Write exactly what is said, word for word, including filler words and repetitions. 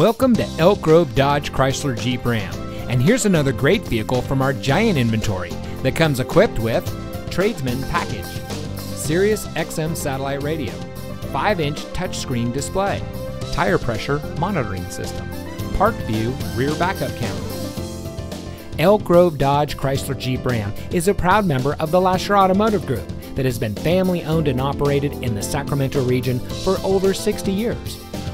Welcome to Elk Grove Dodge Chrysler Jeep Ram, and here's another great vehicle from our giant inventory that comes equipped with Tradesman Package, Sirius X M satellite radio, five inch touchscreen display, tire pressure monitoring system, Park View rear backup camera. Elk Grove Dodge Chrysler Jeep Ram is a proud member of the Lasher Automotive Group that has been family owned and operated in the Sacramento region for over sixty years.